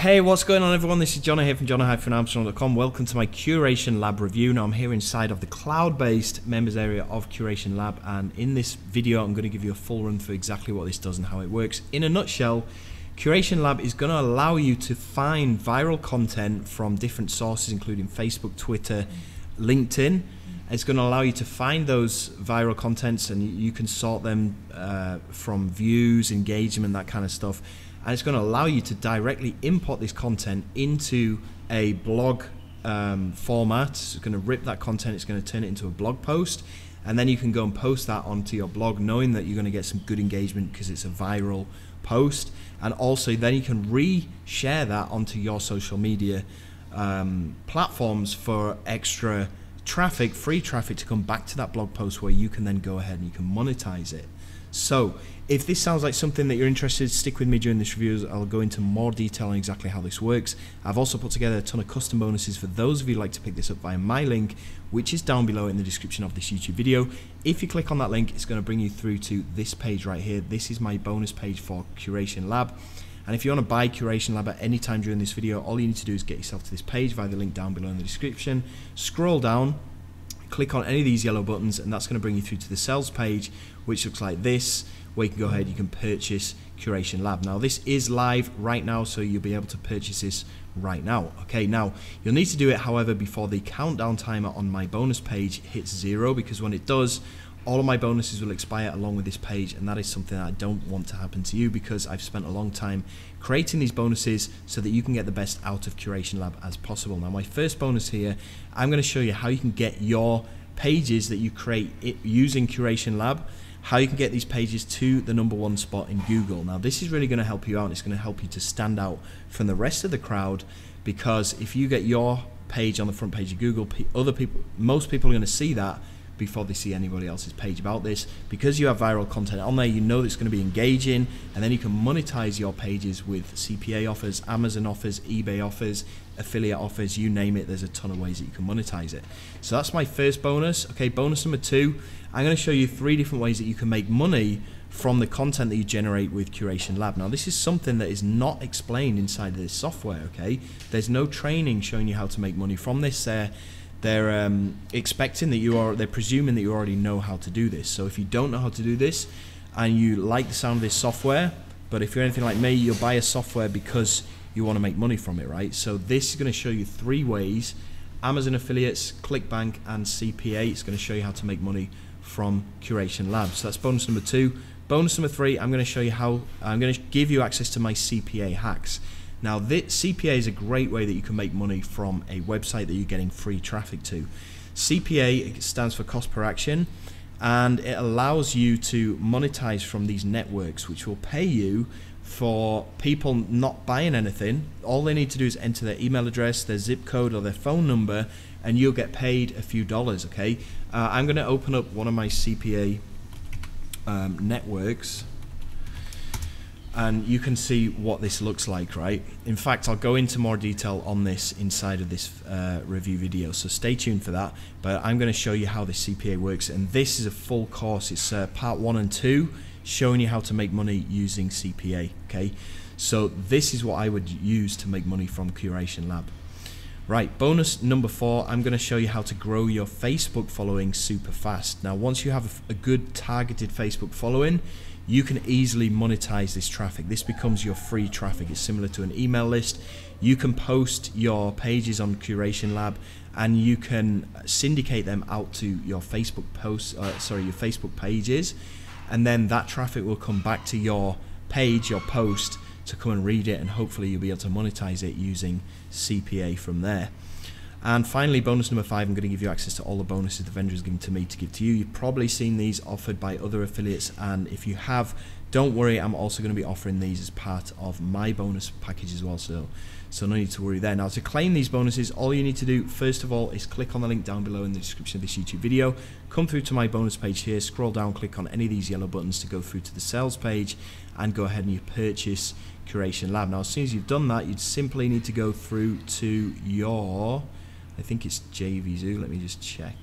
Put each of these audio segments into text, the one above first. Hey, what's going on everyone? This is Jono here from Jono-Armstrong.com. Welcome to my Curation Lab review. Now I'm here inside of the cloud-based members area of Curation Lab, and in this video I'm going to give you a full run through exactly what this does and how it works. In a nutshell, Curation Lab is going to allow you to find viral content from different sources including Facebook, Twitter, LinkedIn. It's going to allow you to find those viral contents, and you can sort them from views, engagement, that kind of stuff. And it's going to allow you to directly import this content into a blog format. It's going to rip that content, it's going to turn it into a blog post, and then you can go and post that onto your blog knowing that you're going to get some good engagement because it's a viral post. And also then you can re-share that onto your social media platforms for extra traffic, free traffic to come back to that blog post where you can then go ahead and you can monetize it. So if this sounds like something that you're interested in, stick with me during this review as I'll go into more detail on exactly how this works. I've also put together a ton of custom bonuses for those of you who like to pick this up via my link, which is down below in the description of this YouTube video. If you click on that link, it's going to bring you through to this page right here. This is my bonus page for Curation Lab. And if you want to buy Curation Lab at any time during this video, all you need to do is get yourself to this page via the link down below in the description, scroll down, click on any of these yellow buttons, and that's going to bring you through to the sales page, which looks like this, where you can go ahead, you can purchase Curation Lab. Now this is live right now, so you'll be able to purchase this right now. Okay, now you'll need to do it however before the countdown timer on my bonus page hits 0, because when it does, all of my bonuses will expire along with this page, and that is something that I don't want to happen to you, because I've spent a long time creating these bonuses so that you can get the best out of Curation Lab as possible. Now my first bonus here, I'm going to show you how you can get your pages that you create using Curation Lab, how you can get these pages to the #1 spot in Google. Now this is really going to help you out, and it's going to help you to stand out from the rest of the crowd, because if you get your page on the front page of Google, most people are going to see that before they see anybody else's page about this. Because you have viral content on there, you know it's going to be engaging, and then you can monetize your pages with CPA offers, Amazon offers, eBay offers, affiliate offers, you name it. There's a ton of ways that you can monetize it. So that's my first bonus. Okay, bonus number 2, I'm going to show you 3 different ways that you can make money from the content that you generate with Curation Lab. Now this is something that is not explained inside of this software, okay? There's no training showing you how to make money from this. They're expecting that they're presuming that you already know how to do this. So if you don't know how to do this and you like the sound of this software, but if you're anything like me, you'll buy a software because you want to make money from it, right? So this is going to show you 3 ways: Amazon affiliates, ClickBank, and CPA. It's going to show you how to make money from Curation Lab. So that's bonus number 2. Bonus number 3, I'm going to show you how, I'm going to give you access to my CPA hacks. Now this CPA is a great way that you can make money from a website that you're getting free traffic to. CPA stands for cost per action, and it allows you to monetize from these networks, which will pay you for people not buying anything. All they need to do is enter their email address, their zip code, or their phone number, and you'll get paid a few dollars, okay? I'm gonna open up one of my CPA networks, and you can see what this looks like, right? In fact, I'll go into more detail on this inside of this review video, so stay tuned for that. But I'm going to show you how the CPA works, and this is a full course. It's part 1 and 2, showing you how to make money using CPA, okay? So this is what I would use to make money from Curation Lab. Right, bonus number 4, I'm going to show you how to grow your Facebook following super fast. Now once you have a good targeted Facebook following, you can easily monetize this traffic. This becomes your free traffic. It's similar to an email list. You can post your pages on Curation Lab, and you can syndicate them out to your Facebook posts, your Facebook pages, and then that traffic will come back to your page, your post, to come and read it, and hopefully you'll be able to monetize it using CPA from there. And finally, bonus number 5, I'm going to give you access to all the bonuses the vendor has given to me to give to you. You've probably seen these offered by other affiliates, and if you have, don't worry, I'm also going to be offering these as part of my bonus package as well, so no need to worry there. Now to claim these bonuses, all you need to do first of all is click on the link down below in the description of this YouTube video, come through to my bonus page here, scroll down, click on any of these yellow buttons to go through to the sales page, and go ahead and you purchase Curation Lab. Now as soon as you've done that, you'd simply need to go through to your, I think it's JVZoo, let me just check.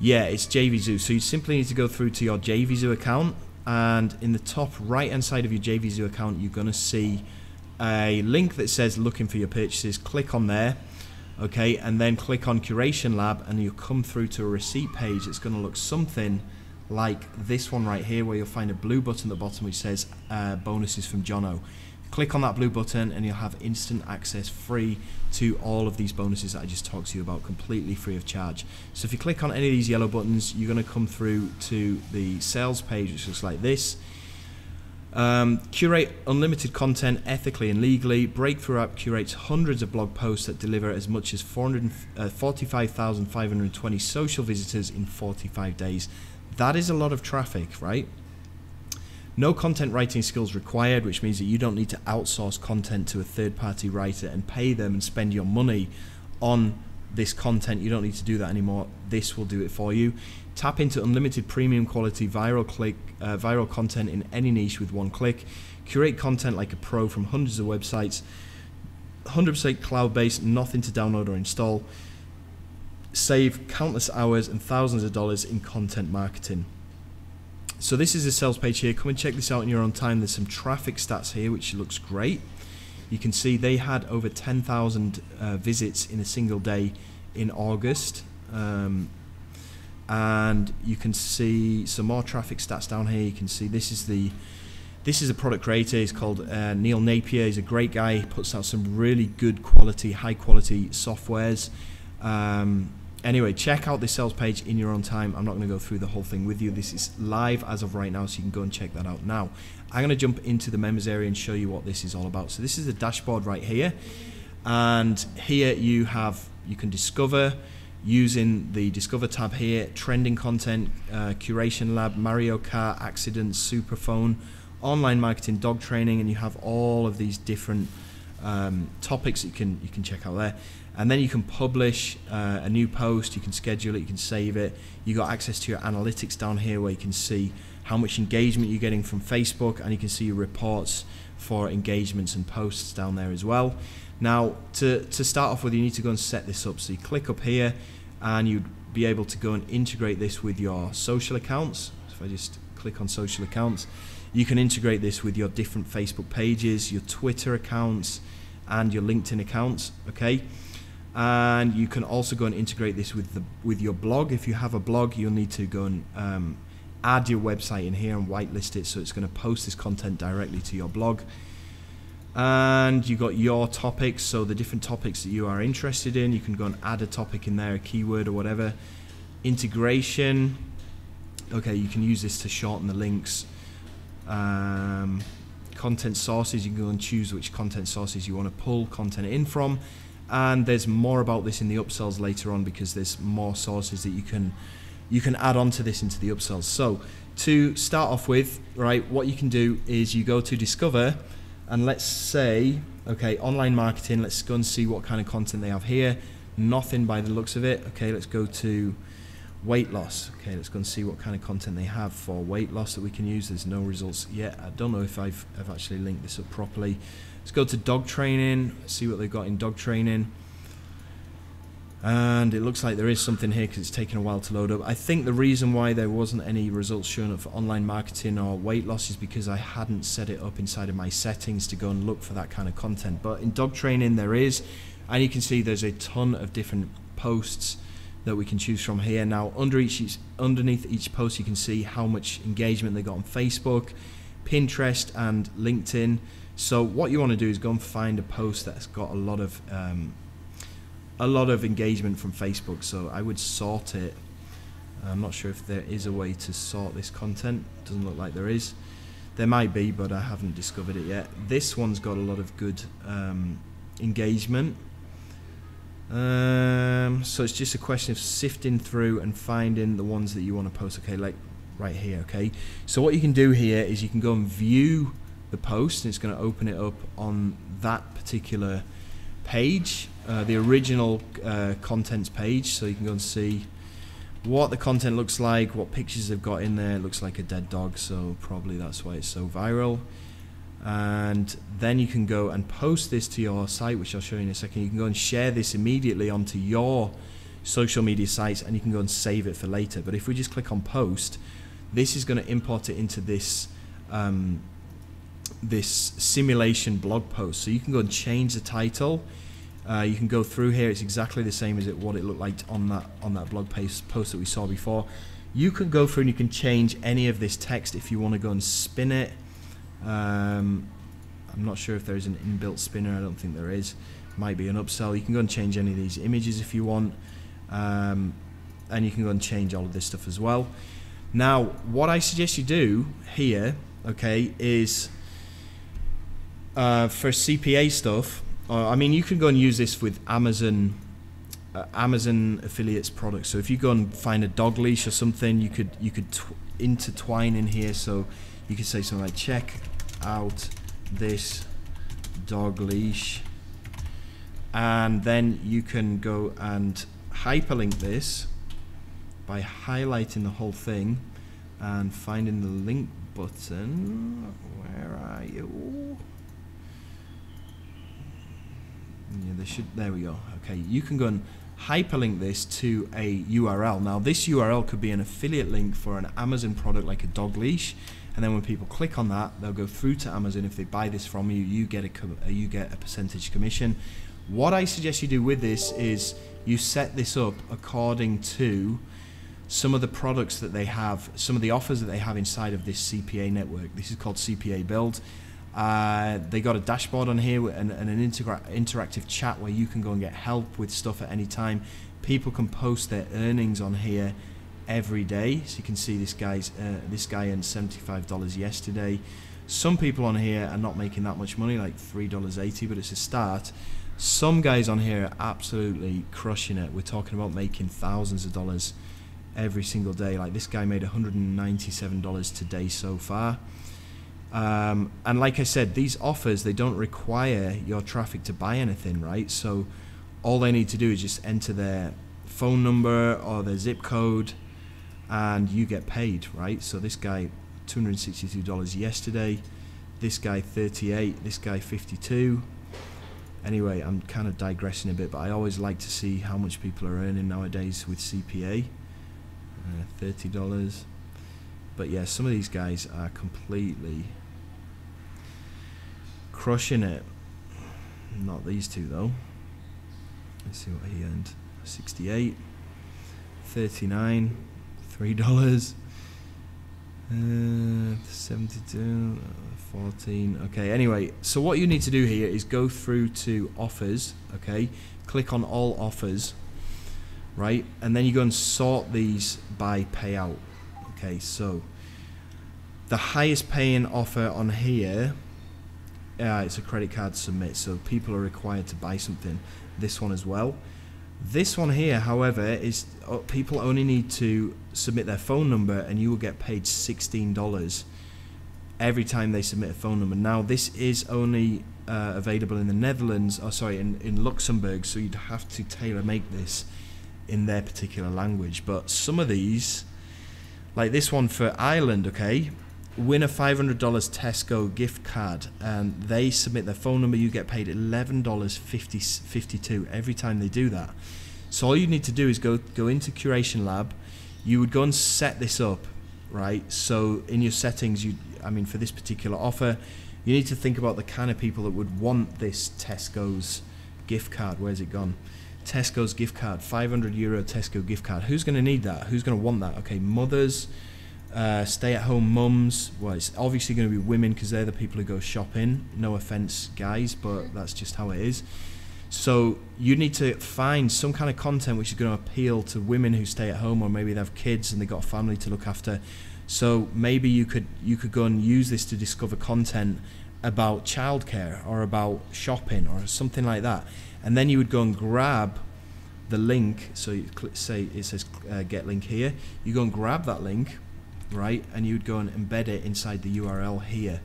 Yeah, it's JVZoo. So you simply need to go through to your JVZoo account, and in the top right hand side of your JVZoo account, you're going to see a link that says looking for your purchases, click on there, okay, and then click on Curation Lab, and you'll come through to a receipt page. It's going to look something like this one right here, where you'll find a blue button at the bottom which says bonuses from Jono. Click on that blue button and you'll have instant access free to all of these bonuses that I just talked to you about, completely free of charge. So if you click on any of these yellow buttons, you're going to come through to the sales page, which looks like this. Curate unlimited content ethically and legally. Breakthrough app curates hundreds of blog posts that deliver as much as 45,520 social visitors in 45 days. That is a lot of traffic, right? No content writing skills required, which means that you don't need to outsource content to a third-party writer and pay them and spend your money on this content. You don't need to do that anymore. This will do it for you. Tap into unlimited premium quality viral content in any niche with one click. Curate content like a pro from hundreds of websites. 100% cloud-based, nothing to download or install. Save countless hours and thousands of dollars in content marketing. So this is the sales page here. Come and check this out in your own time. There's some traffic stats here, which looks great. You can see they had over 10,000 visits in a single day in August. And you can see some more traffic stats down here. You can see this is a product creator. He's called Neil Napier. He's a great guy. He puts out some really good quality, high quality softwares. Anyway, check out this sales page in your own time. I'm not going to go through the whole thing with you. This is live as of right now, so you can go and check that out now. I'm going to jump into the members area and show you what this is all about. So this is the dashboard right here. And here you can discover using the Discover tab here, trending content, Curation Lab, Mario Kart, accidents, Superphone, online marketing, dog training, and you have all of these different topics that you can check out there. And then you can publish a new post, you can schedule it, you can save it. You got access to your analytics down here where you can see how much engagement you're getting from Facebook, and you can see your reports for engagements and posts down there as well. Now, to start off with, you need to go and set this up. So you click up here and you'd be able to go and integrate this with your social accounts. So if I just click on social accounts, you can integrate this with your different Facebook pages, your Twitter accounts, and your LinkedIn accounts, okay? And you can also go and integrate this with your blog. If you have a blog, you'll need to go and add your website in here and whitelist it, so it's going to post this content directly to your blog. And you got your topics, so the different topics that you are interested in, you can go and add a topic in there, a keyword or whatever. Integration, okay, you can use this to shorten the links. Content sources, you can go and choose which content sources you want to pull content in from. And there's more about this in the upsells later on, because there's more sources that you can add on to this into the upsells. So to start off with, right, what you can do is you go to Discover, and let's say, okay, online marketing, let's go and see what kind of content they have here. Nothing by the looks of it. Okay, let's go to weight loss. Okay, let's go and see what kind of content they have for weight loss that we can use. There's no results yet. I don't know if I've actually linked this up properly. Let's go to dog training, see what they've got in dog training. And it looks like there is something here, because it's taken a while to load up. I think the reason why there wasn't any results shown up for online marketing or weight loss is because I hadn't set it up inside of my settings to go and look for that kind of content. But in dog training there is, and you can see there's a ton of different posts that we can choose from here. Now underneath each post you can see how much engagement they got on Facebook, Pinterest and LinkedIn. So what you want to do is go and find a post that's got a lot of engagement from Facebook. So I would sort it. I'm not sure if there is a way to sort this content. Doesn't look like there is. There might be, but I haven't discovered it yet. This one's got a lot of good engagement. So it's just a question of sifting through and finding the ones that you want to post. Okay, like right here. Okay. So what you can do here is you can go and view the post, and it's going to open it up on that particular page, the original contents page, so you can go and see what the content looks like, what pictures they've got in there. It looks like a dead dog, so probably that's why it's so viral. And then you can go and post this to your site, which I'll show you in a second. You can go and share this immediately onto your social media sites, and you can go and save it for later. But if we just click on post, this is going to import it into this this simulation blog post. So you can go and change the title. You can go through here. It's exactly the same as what it looked like on that blog post that we saw before. You can go through and you can change any of this text if you want to go and spin it. I'm not sure if there is an inbuilt spinner. I don't think there is. Might be an upsell. You can go and change any of these images if you want. And you can go and change all of this stuff as well. Now, what I suggest you do here, okay, is for CPA stuff, I mean, you can go and use this with Amazon affiliates products. So if you go and find a dog leash or something, you could intertwine in here. So you could say something like, check out this dog leash, and then you can go and hyperlink this by highlighting the whole thing and finding the link button. Where are you? Yeah, there we go. Okay, you can go and hyperlink this to a URL. Now this URL could be an affiliate link for an Amazon product like a dog leash, and then when people click on that, they'll go through to Amazon. If they buy this from you, you get a percentage commission. What I suggest you do with this is you set this up according to some of the products that they have, some of the offers that they have inside of this CPA network. This is called CPA Build. They got a dashboard on here and an interactive chat where you can go and get help with stuff at any time. People can post their earnings on here every day. So you can see this guy earned $75 yesterday. Some people on here are not making that much money, like $3.80, but it's a start. Some guys on here are absolutely crushing it. We're talking about making thousands of dollars every single day. Like this guy made $197 today so far. And like I said, these offers, they don't require your traffic to buy anything, right? So all they need to do is just enter their phone number or their zip code and you get paid, right? So this guy $262 yesterday, this guy 38, this guy 52. Anyway, I'm kind of digressing a bit, but I always like to see how much people are earning nowadays with CPA. $30. But yeah, some of these guys are completely crushing it. Not these two though. Let's see what he earned. 68, 39, $3, 72, 14. Okay, anyway, so what you need to do here is go through to offers, okay? Click on all offers, right? And then you go and sort these by payout. Okay, so the highest paying offer on here, it's a credit card submit, so people are required to buy something. This one as well. This one here, however, is people only need to submit their phone number and you will get paid $16 every time they submit a phone number. Now this is only available in the Netherlands, or sorry, in Luxembourg, so you'd have to tailor make this in their particular language. But some of these, like this one for Ireland, okay, win a $500 Tesco gift card, and they submit their phone number, you get paid $11.52 every time they do that. So all you need to do is go into Curation Lab. You would go and set this up, right? So in your settings, I mean, for this particular offer, you need to think about the kind of people that would want this Tesco's gift card. Where's it gone? Tesco's gift card, €500 Tesco gift card. Who's going to need that? Who's going to want that? Okay, mothers, stay-at-home mums. Well, it's obviously going to be women because they're the people who go shopping. No offense, guys, but that's just how it is. So you need to find some kind of content which is going to appeal to women who stay at home, or maybe they have kids and they've got a family to look after. So maybe you could go and use this to discover content about childcare or about shopping or something like that. And then you would go and grab the link. So you say it says get link here. You go and grab that link, right? And you would go and embed it inside the URL here,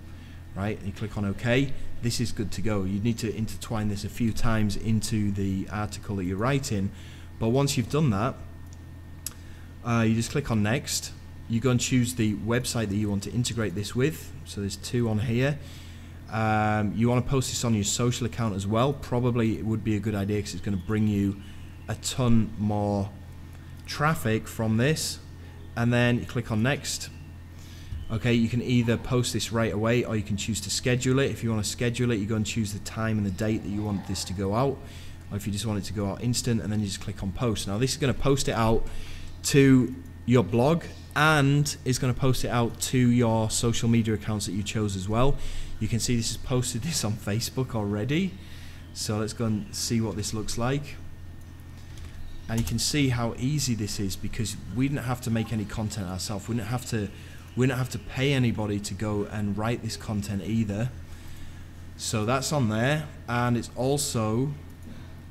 right? And you click on OK. This is good to go. You need to intertwine this a few times into the article that you're writing. But once you've done that, you just click on next. You go and choose the website that you want to integrate this with. So there's two on here. You want to post this on your social account as well. Probably it would be a good idea because it's going to bring you a ton more traffic from this. And then you click on next. Okay, you can either post this right away or you can choose to schedule it. If you want to schedule it, you go and choose the time and the date that you want this to go out, or if you just want it to go out instant, and then you just click on post. Now this is going to post it out to your blog, and it's going to post it out to your social media accounts that you chose as well. You can see this has posted this on Facebook already, so let's go and see what this looks like. And you can see how easy this is, because we didn't have to make any content ourselves. We didn't have to pay anybody to go and write this content either. So that's on there, and it's also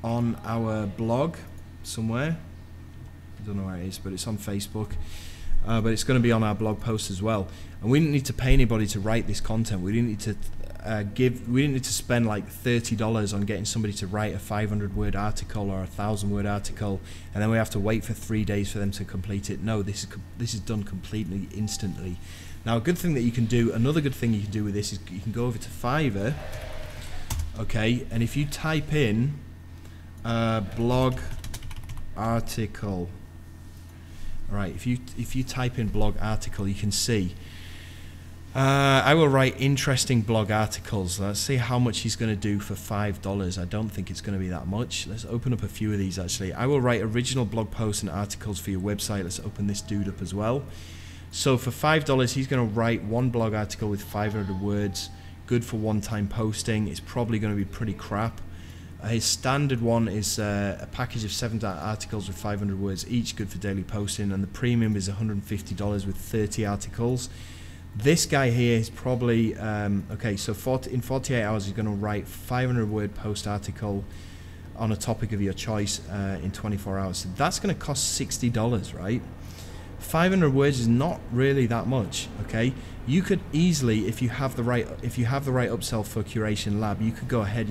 on our blog somewhere. I don't know where it is, but it's on Facebook. But it's going to be on our blog post as well. And we didn't need to pay anybody to write this content. We didn't need to we didn't need to spend like $30 on getting somebody to write a 500-word article or a 1,000-word article, and then we have to wait for 3 days for them to complete it. No, this is done completely instantly. Now, a good thing that you can do, another good thing you can do with this, is you can go over to Fiverr, okay, and if you type in blog article, right? If you type in blog article, you can see. I will write interesting blog articles. Let's see how much he's going to do for $5. I don't think it's going to be that much. Let's open up a few of these actually. I will write original blog posts and articles for your website. Let's open this dude up as well. So for $5, he's going to write one blog article with 500 words. Good for one-time posting. It's probably going to be pretty crap. His standard one is a package of 7 articles with 500 words each. Good for daily posting. And the premium is $150 with 30 articles. This guy here is probably, okay, so in 48 hours you're going to write 500-word post article on a topic of your choice in 24 hours. So that's going to cost $60, right? 500 words is not really that much, okay? You could easily, if you have the right upsell for Curation Lab, you could go ahead,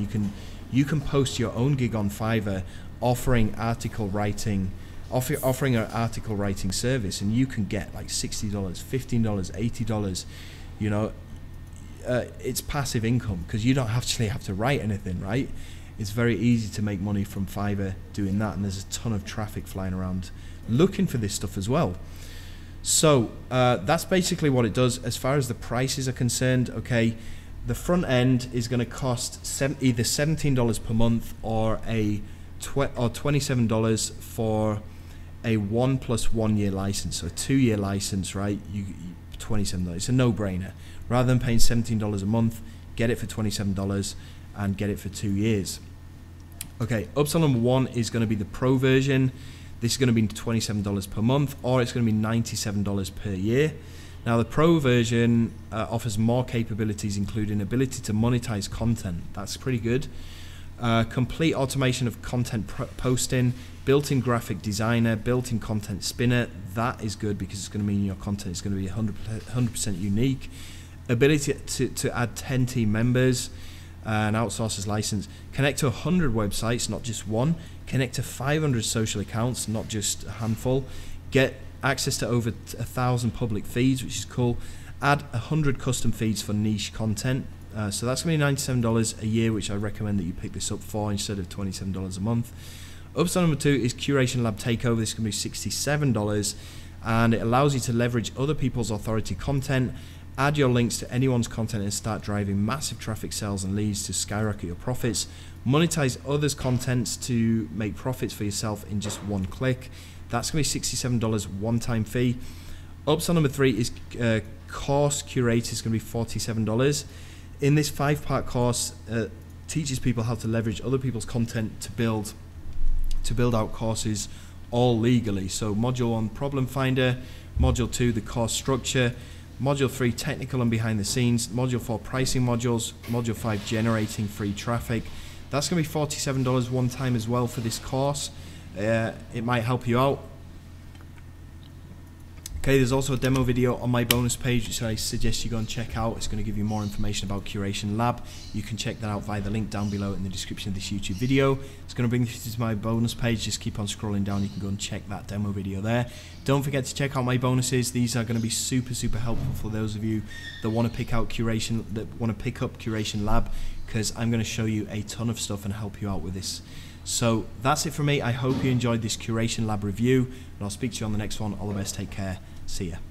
you can post your own gig on Fiverr offering article writing, offering an article writing service, and you can get like $60, $15, $80, you know, it's passive income because you don't actually have to write anything, right? It's very easy to make money from Fiverr doing that, and there's a ton of traffic flying around looking for this stuff as well. So that's basically what it does. As far as the prices are concerned, okay, the front end is going to cost either $17 per month or $27 for a 1 plus 1 year license, so a 2-year license, right? $27. It's a no-brainer. Rather than paying $17 a month, get it for $27 and get it for 2 years. Okay, upsell number one is going to be the pro version. This is going to be $27 per month, or it's going to be $97 per year. Now the pro version offers more capabilities, including ability to monetize content. That's pretty good. Complete automation of content posting, built-in graphic designer, built-in content spinner. That is good because it's going to mean your content is going to be 100% unique. Ability to add 10 team members, an outsourcer's license. Connect to 100 websites, not just one. Connect to 500 social accounts, not just a handful. Get access to over 1,000 public feeds, which is cool. Add 100 custom feeds for niche content. So that's going to be $97 a year, which I recommend that you pick this up for instead of $27 a month. Upsell number two is Curation Lab Takeover. This can be $67, and it allows you to leverage other people's authority content, add your links to anyone's content, and start driving massive traffic, sales, and leads to skyrocket your profits. Monetize others' contents to make profits for yourself in just one click. That's going to be $67 one-time fee. Upsell number three is Course Curator. It's going to be $47. In this 5-part course, teaches people how to leverage other people's content to build out courses, all legally. So module 1, problem finder; module 2, the course structure; module 3, technical and behind the scenes; module 4, pricing modules; module 5, generating free traffic. That's going to be $47 one time as well for this course. It might help you out. Okay, there's also a demo video on my bonus page, which I suggest you go and check out. It's going to give you more information about Curation Lab. You can check that out via the link down below in the description of this YouTube video. It's going to bring you to my bonus page. Just keep on scrolling down. You can go and check that demo video there. Don't forget to check out my bonuses. These are going to be super, super helpful for those of you that want to pick up Curation Lab, because I'm going to show you a ton of stuff and help you out with this. So that's it for me. I hope you enjoyed this Curation Lab review, and I'll speak to you on the next one. All the best. Take care. See ya.